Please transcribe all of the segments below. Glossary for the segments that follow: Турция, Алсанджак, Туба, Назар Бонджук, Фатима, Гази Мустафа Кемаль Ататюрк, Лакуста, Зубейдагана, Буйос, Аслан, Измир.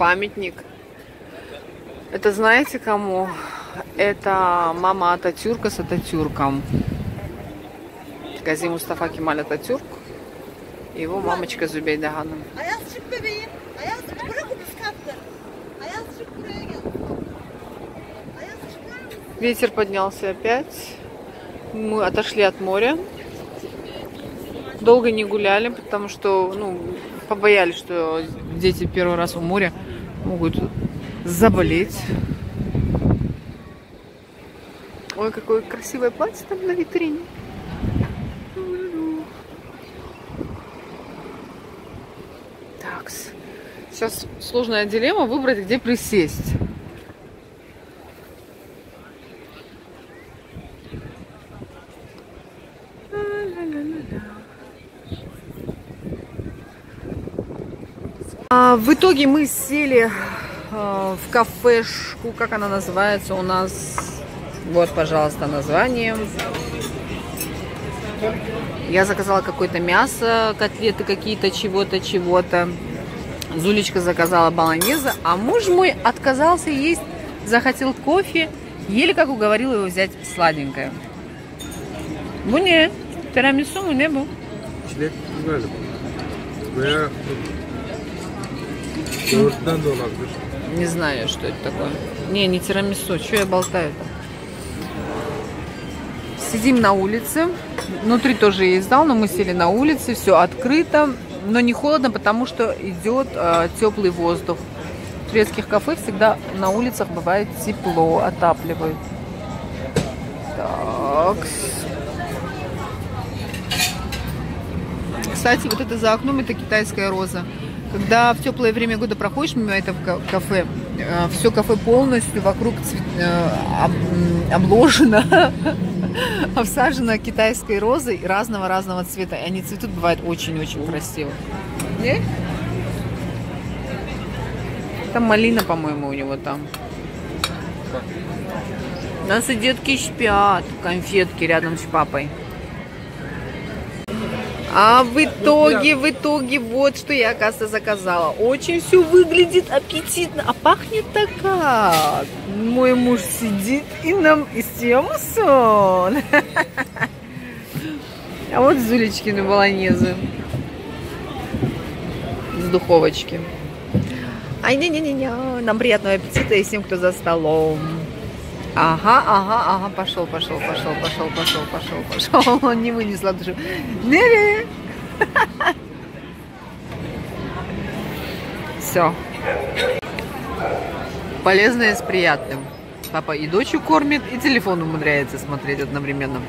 памятник. Это знаете кому? Это мама Ататюрка с Ататюрком. Гази Мустафа Кемаль Ататюрк. Его мамочка Зубейдагана. Ветер поднялся опять. Мы отошли от моря. Долго не гуляли, потому что побоялись, что дети первый раз у моря могут заболеть. Ой, какое красивое платье там на витрине. Так, сейчас сложная дилемма выбрать, где присесть. В итоге мы сели в кафешку, как она называется у нас, вот, пожалуйста, название. Я заказала какое-то мясо, котлеты какие-то, чего-то. Зулечка заказала болоньезе, а муж мой отказался есть, захотел кофе, еле как уговорила его взять сладенькое. Буне, тирамису у небу. Не знаю, что это такое. Не тирамису. Что я болтаю-то? Сидим на улице. Внутри тоже есть зал, но мы сели на улице. Все открыто, но не холодно, потому что идет теплый воздух. В турецких кафе всегда на улицах бывает тепло, отапливают. Так. Кстати, вот это за окном, это китайская роза. Когда в теплое время года проходишь мимо этого кафе, все кафе полностью вокруг обложено, обсажено китайской розой разного-разного цвета. И они цветут, бывает, очень-очень красиво. Там малина, по-моему, у него там. У нас и детки спят, конфетки рядом с папой. А в итоге, вот что я, оказывается, заказала. Очень все выглядит аппетитно, а пахнет так как. Мой муж сидит и нам истемусон. А вот Зулечкины болоньезе. С духовочки. Ай, не-не-не-не, нам приятного аппетита и всем, кто за столом. Ага, пошел. Он не вынесла душу. Не-не. Все. Полезное с приятным. Папа и дочь кормит, и телефон умудряется смотреть одновременно.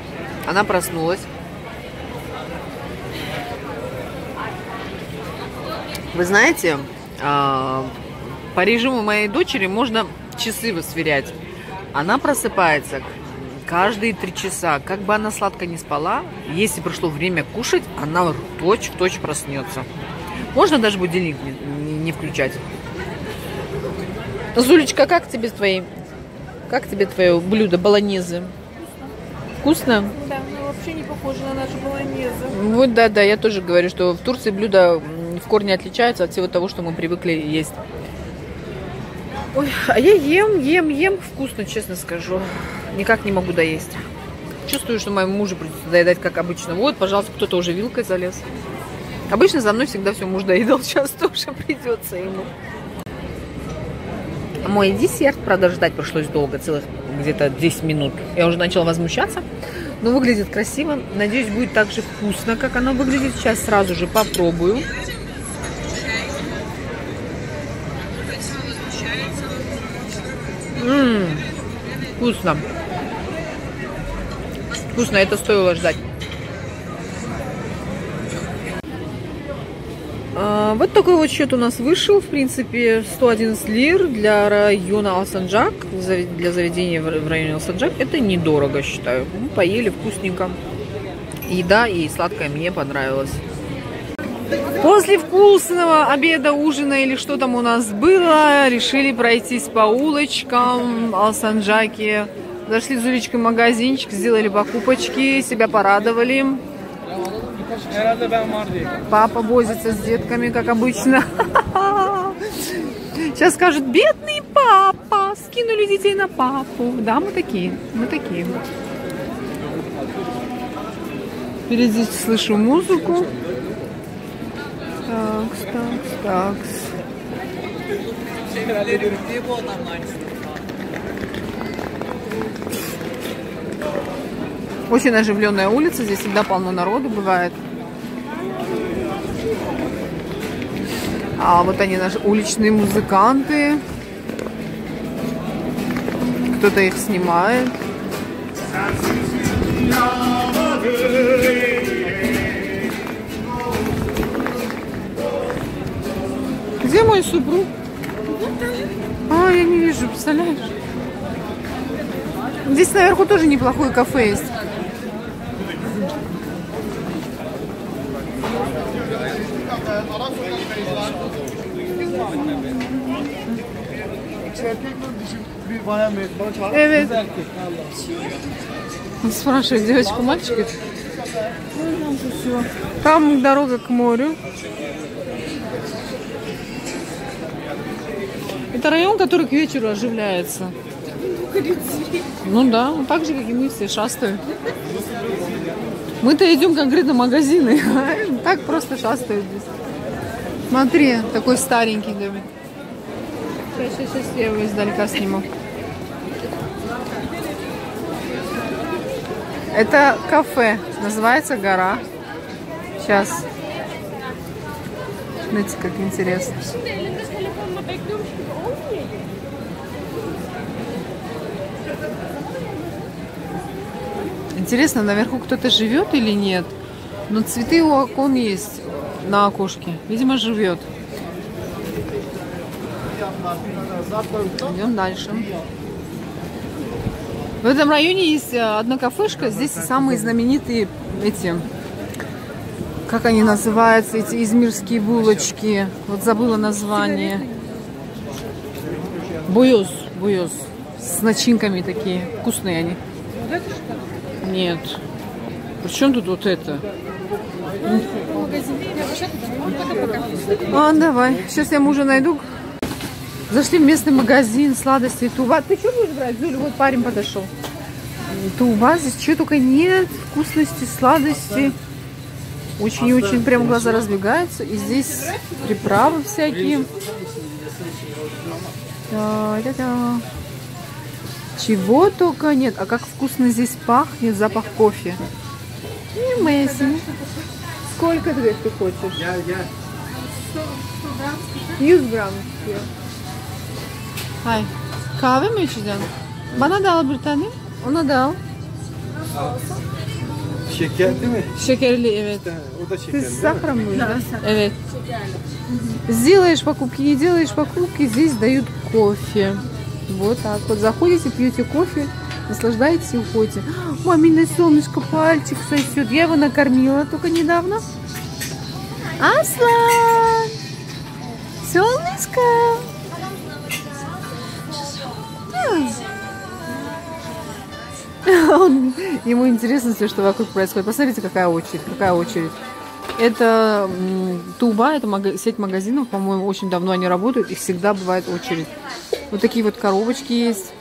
Она проснулась. Вы знаете, по режиму моей дочери можно часы сверять. Она просыпается каждые 3 часа. Как бы она сладко не спала, если пришло время кушать, она точь-в-точь проснется. Можно даже будильник не включать. Зулечка, как тебе твое блюдо болоньезе? Вкусно? Да, оно вообще не похоже на наше болоньезе. Вот да, я тоже говорю, что в Турции блюда в корне отличаются от всего того, что мы привыкли есть. Ой, а я ем, вкусно, честно скажу. Никак не могу доесть. Чувствую, что моему мужу придется доедать, как обычно. Вот, пожалуйста, кто-то уже вилкой залез. Обычно за мной всегда все муж доедал, сейчас тоже придется ему. Мой десерт, правда, ждать пришлось долго, целых где-то 10 минут. Я уже начала возмущаться, но выглядит красиво. Надеюсь, будет так же вкусно, как оно выглядит. Сейчас сразу же попробую. Вкусно. Вкусно, это стоило ждать. Вот такой вот счет у нас вышел. В принципе, 111 лир для района Алсанджак, для заведения в районе Алсанджак. Это недорого, считаю. Мы поели вкусненько. Еда и сладкое мне понравилось. После вкусного обеда, ужина или что там у нас было, решили пройтись по улочкам Алсанджаки. Зашли с Зулечкой в магазинчик, сделали покупочки, себя порадовали. Папа возится с детками, как обычно. Сейчас скажут, бедный папа, скинули детей на папу. Да, мы такие, мы такие. Впереди слышу музыку. Такс, такс, такс. Очень оживленная улица, здесь всегда полно народу бывает. А вот они, наши уличные музыканты. Кто-то их снимает. Где мой супруг? А, я не вижу, представляешь? Здесь наверху тоже неплохое кафе есть. Он спрашивает, девочку, мальчика? Там дорога к морю. Это район, который к вечеру оживляется. Ну да, так же, как и мы все шастаем. Мы-то идем конкретно в магазины, так просто шастают здесь. Смотри, такой старенький домик. Сейчас я его издалека сниму. Это кафе, называется «Гора». Сейчас. Смотрите, как интересно. Интересно, наверху кто-то живет или нет? Но цветы у окон есть на окошке. Видимо, живет. Идем дальше. В этом районе есть одна кафешка. Здесь самые знаменитые эти, как они называются, эти измирские булочки. Вот забыла название. Буйос, буйос. С начинками такие. Вкусные они. Нет. Причем тут вот это? А, давай. Сейчас я мужа найду. Зашли в местный магазин сладостей Туба. Ты что будешь брать, Зуль? Вот парень подошел. Туба. Здесь чего только нет. Вкусности, сладости. Очень-очень прям глаза разбегаются. И здесь приправы всякие. Да-да-да. Чего только нет. А как вкусно здесь пахнет, запах кофе. И Месси. Сколько ты хочешь? 100 грамм. Hay, kahve mi içeceksin? Bana da al bir tane, ona da al. Şekerli mi? Şekerli, evet. O da şekerli. Ты с сахаром будешь? Evet. Сделаешь покупки, не делаешь покупки, здесь дают кофе. Вот так вот. Заходите, пьете кофе, наслаждаетесь и уходите. Мамина солнышко пальчик сосет. Я его накормила только недавно. Аслан! Солнышко! Ему интересно все, что вокруг происходит. Посмотрите, какая очередь, какая очередь. Это Туба, это сеть магазинов, по-моему, очень давно они работают, и всегда бывает очередь. Вот такие вот коробочки есть.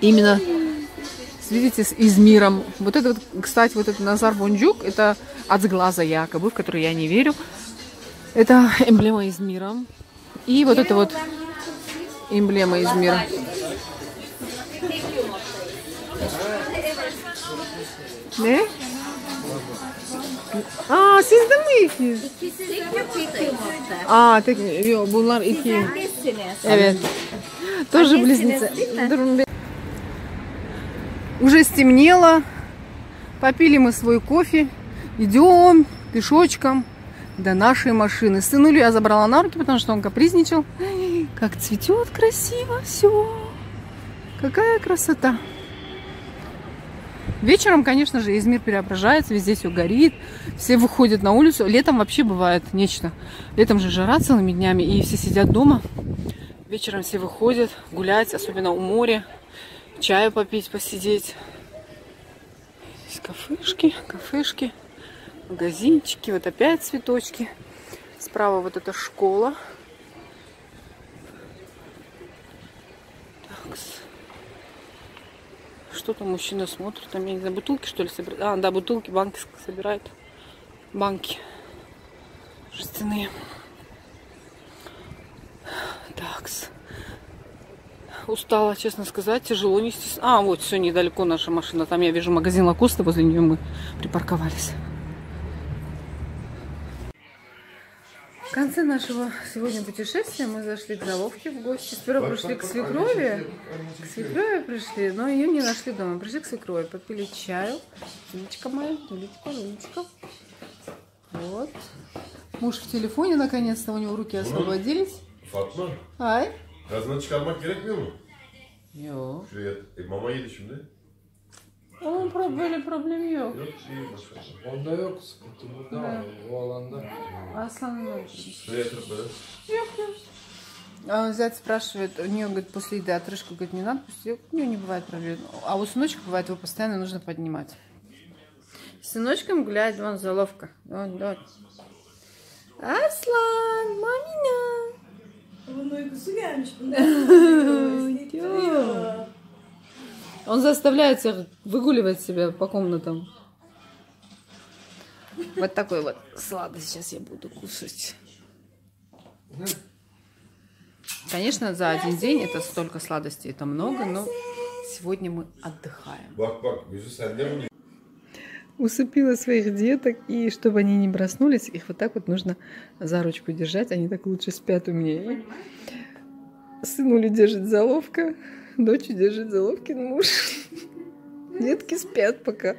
Именно, видите, с Измиром. Вот это вот, кстати, вот это Назар Бонджук, это от сглаза якобы, в который я не верю. Это эмблема Измира. И вот это вот эмблема Измира. Ne? Aa, siz de mi ikiniz? Aa, tek yok, bunlar iki. Evet. Тоже близнецы. Уже стемнело. Попили мы свой кофе. Идем пешочком до нашей машины. Сынулю я забрала на руки, потому что он капризничал. Как цветет красиво все. Какая красота. Вечером, конечно же, Измир преображается, везде все горит, все выходят на улицу. Летом вообще бывает нечто. Летом же жара целыми днями, и все сидят дома. Вечером все выходят гулять, особенно у моря, чаю попить, посидеть. Здесь кафешки, кафешки, магазинчики, вот опять цветочки. Справа вот эта школа. Макс. Что там мужчина смотрит? Там, я не знаю, бутылки, что ли, собирает? А, да, бутылки, банки собирает. Банки жестяные. Такс. Устала, честно сказать, тяжело нести. А, вот все, недалеко наша машина. Там я вижу магазин Лакуста, возле нее мы припарковались. В конце нашего сегодня путешествия мы зашли к заловке в гости. Сперва пришли к свекрови. К свекрови пришли, но ее не нашли дома. Пришли к свекрови, попили чаю. Лилечка моя, Лилечка, Лилечка. Вот. Муж в телефоне, наконец-то у него руки освободились. Фатма? Ай. Kazına çıkarmak gerekmiyor mu? Yok. Şuraya mama yedişim de. Onun böyle problemi yok. Yok iyi başka. Onda yok sıkıntı burada var o alanda. Aslanım yok. Şuraya yatırıp böyle. Yok yok. Зять спрашивает, у нее, говорит, после еды отрыжку, говорит, не надо, пусть у нее не бывает проблем. А у сыночка бывает, его постоянно нужно поднимать. С сыночком гуляет вон заловка. Вон, вон. Аслан, мамина. Он заставляет всех выгуливать себя по комнатам. Вот такой вот сладость сейчас я буду кушать. Конечно, за один день это столько сладостей, это много, но сегодня мы отдыхаем. Усыпила своих деток, и чтобы они не проснулись, их вот так вот нужно за ручку держать, они так лучше спят у меня. И сынулю держит заловка, дочь держит заловкин муж. Детки спят пока.